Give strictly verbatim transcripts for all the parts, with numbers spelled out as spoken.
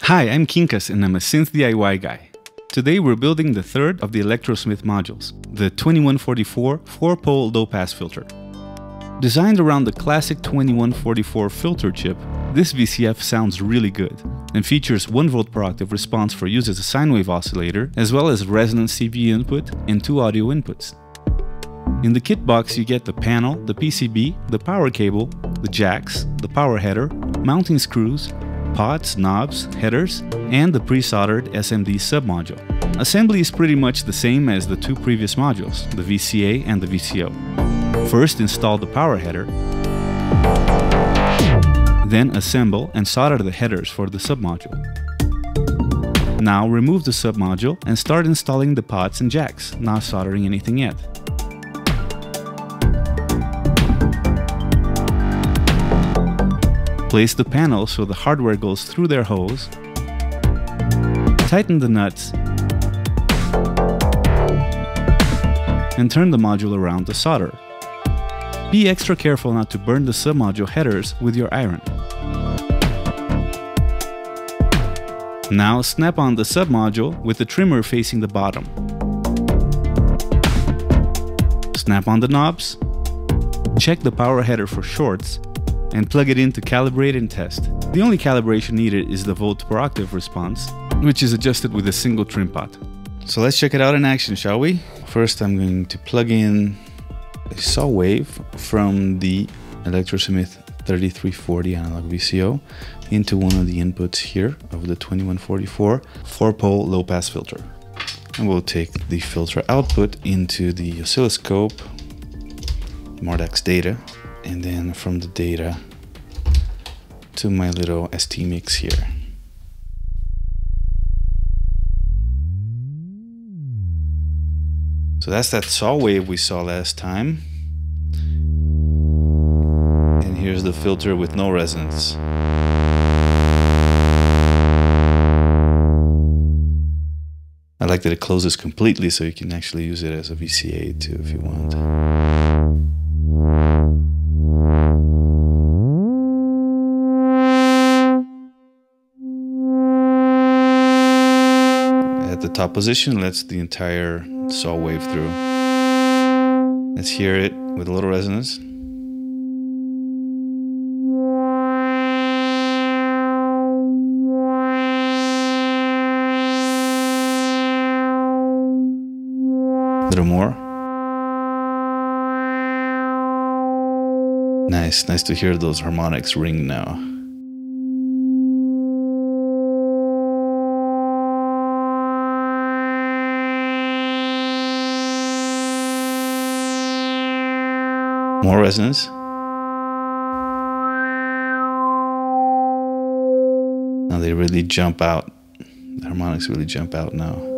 Hi, I'm Quincas and I'm a synth D I Y guy. Today we're building the third of the Electro-Smith modules, the twenty-one forty-four four-pole low-pass filter. Designed around the classic twenty-one forty-four filter chip, this V C F sounds really good and features one volt per octave response for use as a sine wave oscillator, as well as resonant C V input and two audio inputs. In the kit box you get the panel, the P C B, the power cable, the jacks, the power header, mounting screws, pots, knobs, headers, and the pre-soldered S M D submodule. Assembly is pretty much the same as the two previous modules, the V C A and the V C O. First install the power header, then assemble and solder the headers for the submodule. Now remove the submodule and start installing the pots and jacks, not soldering anything yet. Place the panel so the hardware goes through their holes, tighten the nuts, and turn the module around to solder. Be extra careful not to burn the submodule headers with your iron. Now snap on the submodule with the trimmer facing the bottom. Snap on the knobs, check the power header for shorts, and plug it in to calibrate and test. The only calibration needed is the volt per octave response, which is adjusted with a single trim pot. So let's check it out in action, shall we? First, I'm going to plug in a saw wave from the Electro-Smith thirty-three forty analog V C O into one of the inputs here of the twenty-one forty-four four-pole low-pass filter. And we'll take the filter output into the oscilloscope, Mordex data, and then from the data to my little S T mix here. So that's that saw wave we saw last time. And here's the filter with no resonance. I like that it closes completely so you can actually use it as a V C A too if you want. The top position lets the entire saw wave through. Let's hear it with a little resonance. A little more. Nice, nice to hear those harmonics ring now. More resonance. Now they really jump out. The harmonics really jump out now.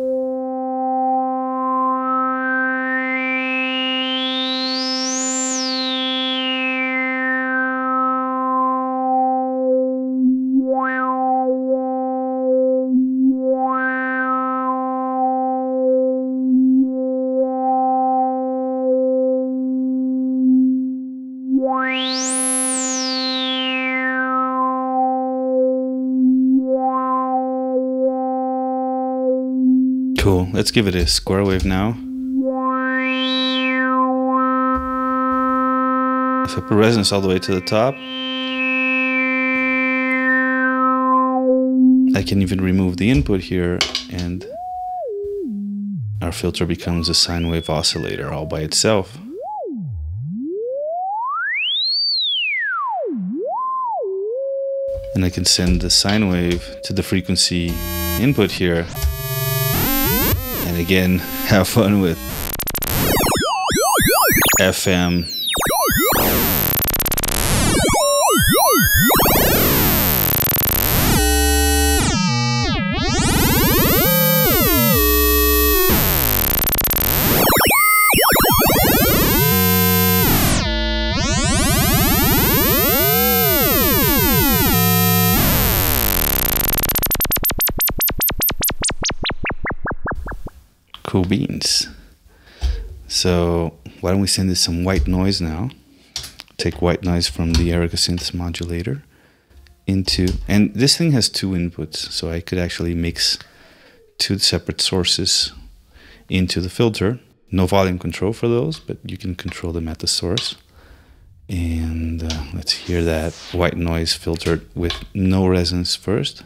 Cool, let's give it a square wave now. So put resonance all the way to the top. I can even remove the input here and our filter becomes a sine wave oscillator all by itself. And I can send the sine wave to the frequency input here. And again, have fun with F M. Cool beans. So why don't we send this some white noise now? Take white noise from the Erica Synth modulator into, and this thing has two inputs, so I could actually mix two separate sources into the filter. No volume control for those, but you can control them at the source. And uh, let's hear that white noise filtered with no resonance first.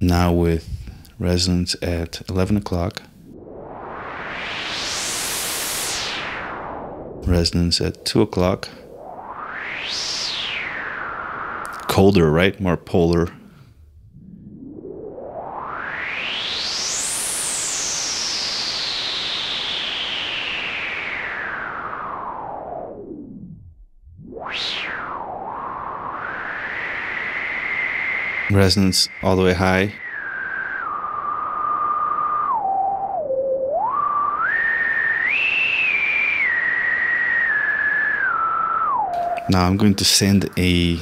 Now with resonance at eleven o'clock, resonance at two o'clock. Colder, right? More polar. Resonance all the way high. Now I'm going to send a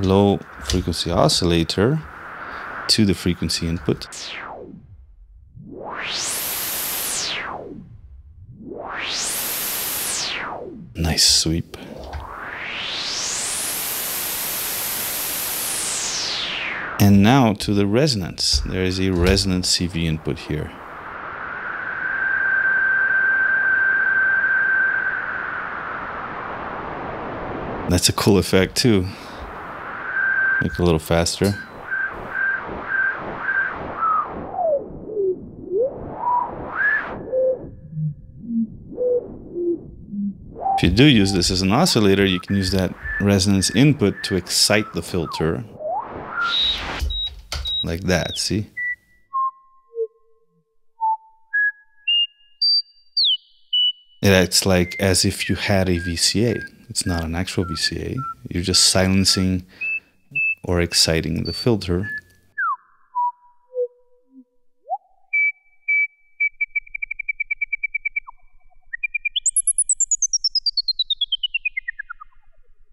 low frequency oscillator to the frequency input. Nice sweep. And now to the resonance. There is a resonance C V input here. That's a cool effect too. Make it a little faster. If you do use this as an oscillator, you can use that resonance input to excite the filter. Like that, see? It acts like as if you had a V C A. It's not an actual V C A. You're just silencing or exciting the filter.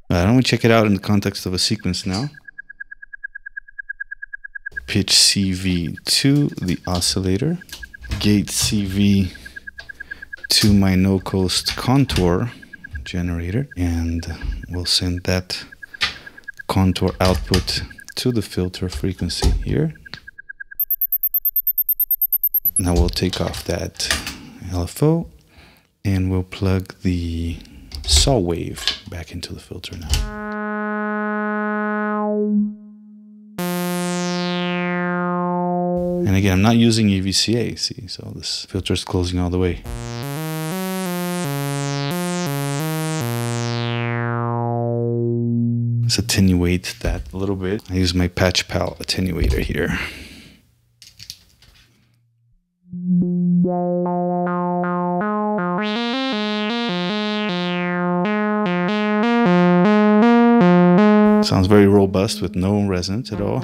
Why don't we check it out in the context of a sequence now? Pitch C V to the oscillator, gate C V to my no-cost contour generator, and we'll send that contour output to the filter frequency here. Now we'll take off that L F O and we'll plug the saw wave back into the filter now. And again, I'm not using a V C A, see, so this filter is closing all the way. Let's attenuate that a little bit. I use my Patch Pal attenuator here. Sounds very robust with no resonance at all.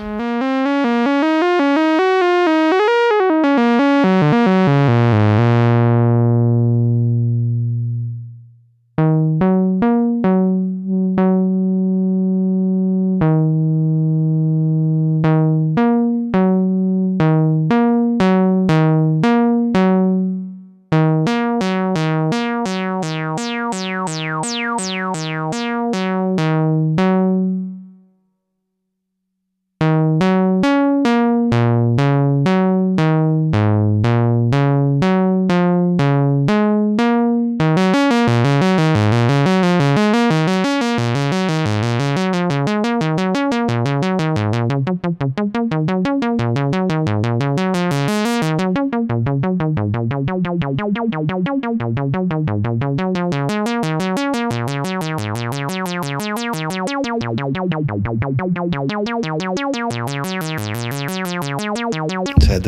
Let's add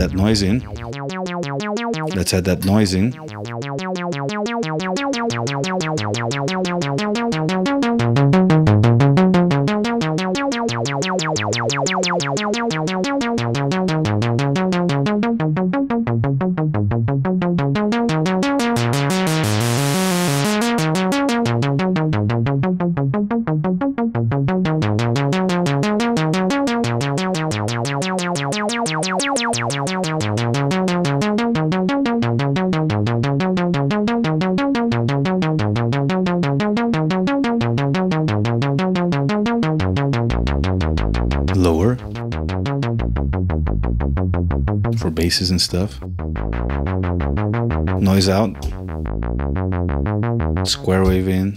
that noise in. Let's add that noise in. We'll be right back. cover for basses and stuff. Noise out, square wave in,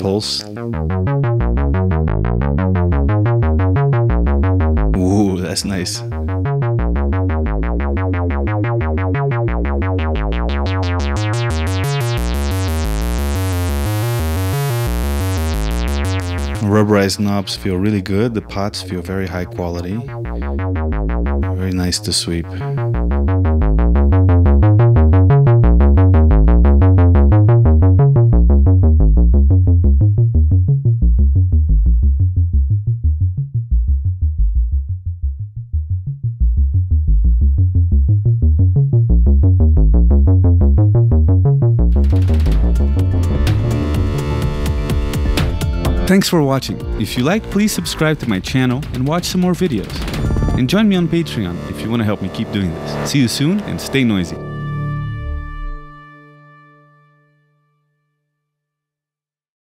pulse. Ooh, that's nice. Rubberized knobs feel really good, the pots feel very high quality, very nice to sweep. Thanks for watching. If you like, please subscribe to my channel and watch some more videos. And join me on Patreon if you want to help me keep doing this. See you soon and stay noisy.